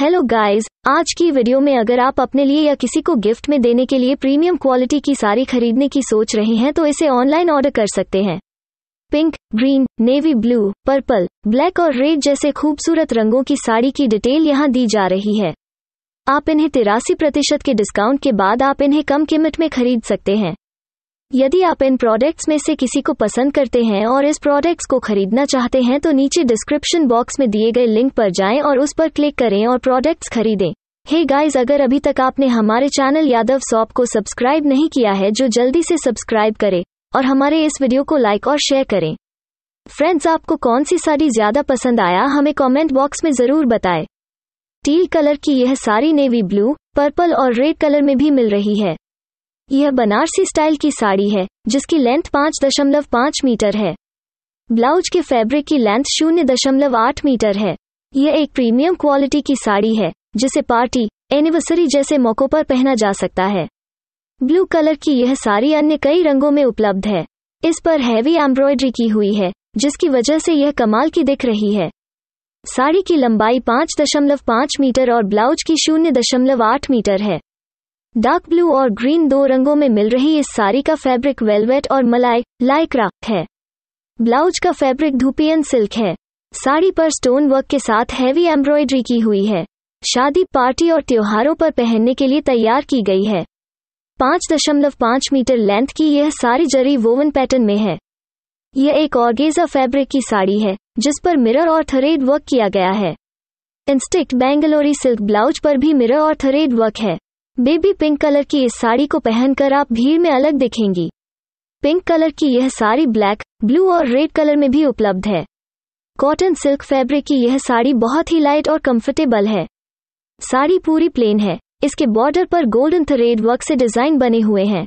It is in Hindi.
हेलो गाइस, आज की वीडियो में अगर आप अपने लिए या किसी को गिफ्ट में देने के लिए प्रीमियम क्वालिटी की साड़ी खरीदने की सोच रहे हैं तो इसे ऑनलाइन ऑर्डर कर सकते हैं। Pink, green, navy blue, purple, black और रेड जैसे खूबसूरत रंगों की साड़ी की डिटेल यहाँ दी जा रही है। आप इन्हें 83% के डिस्काउंट के बाद आप इन्हें कम कीमत में खरीद सकते हैं। यदि आप इन प्रोडक्ट्स में से किसी को पसंद करते हैं और इस प्रोडक्ट्स को खरीदना चाहते हैं तो नीचे डिस्क्रिप्शन बॉक्स में दिए गए लिंक पर जाएं और उस पर क्लिक करें और प्रोडक्ट्स खरीदें। हे गाइस, अगर अभी तक आपने हमारे चैनल यादव शॉप को सब्सक्राइब नहीं किया है जो जल्दी से सब्सक्राइब करें और हमारे इस वीडियो को लाइक और शेयर करें। फ्रेंड्स, आपको कौन सी साड़ी ज्यादा पसंद आया हमें कॉमेंट बॉक्स में जरूर बताएं। टील कलर की यह साड़ी नेवी ब्लू, पर्पल और रेड कलर में भी मिल रही है। यह बनारसी स्टाइल की साड़ी है जिसकी लेंथ 5.5 मीटर है। ब्लाउज के फैब्रिक की लेंथ 0.8 मीटर है। यह एक प्रीमियम क्वालिटी की साड़ी है जिसे पार्टी, एनिवर्सरी जैसे मौकों पर पहना जा सकता है। ब्लू कलर की यह साड़ी अन्य कई रंगों में उपलब्ध है। इस पर हैवी एम्ब्रॉयडरी की हुई है जिसकी वजह से यह कमाल की दिख रही है। साड़ी की लंबाई 5.5 मीटर और ब्लाउज की 0.8 मीटर है। डार्क ब्लू और ग्रीन दो रंगों में मिल रही इस साड़ी का फैब्रिक वेलवेट और मलाई लाइक्रा है। ब्लाउज का फैब्रिक धूपियन सिल्क है। साड़ी पर स्टोन वर्क के साथ हैवी एम्ब्रॉयडरी की हुई है। शादी, पार्टी और त्योहारों पर पहनने के लिए तैयार की गई है। 5.5 मीटर लेंथ की यह साड़ी जरी वोवन पैटर्न में है। यह एक ऑर्गेजा फैब्रिक की साड़ी है जिस पर मिरर और थ्रेड वर्क किया गया है। इंस्टिक्ट बेंगलोरी सिल्क ब्लाउज पर भी मिरर और थ्रेड वर्क है। बेबी पिंक कलर की इस साड़ी को पहनकर आप भीड़ में अलग दिखेंगी। पिंक कलर की यह साड़ी ब्लैक, ब्लू और रेड कलर में भी उपलब्ध है। कॉटन सिल्क फैब्रिक की यह साड़ी बहुत ही लाइट और कंफर्टेबल है। साड़ी पूरी प्लेन है। इसके बॉर्डर पर गोल्डन थ्रेड वर्क से डिजाइन बने हुए हैं।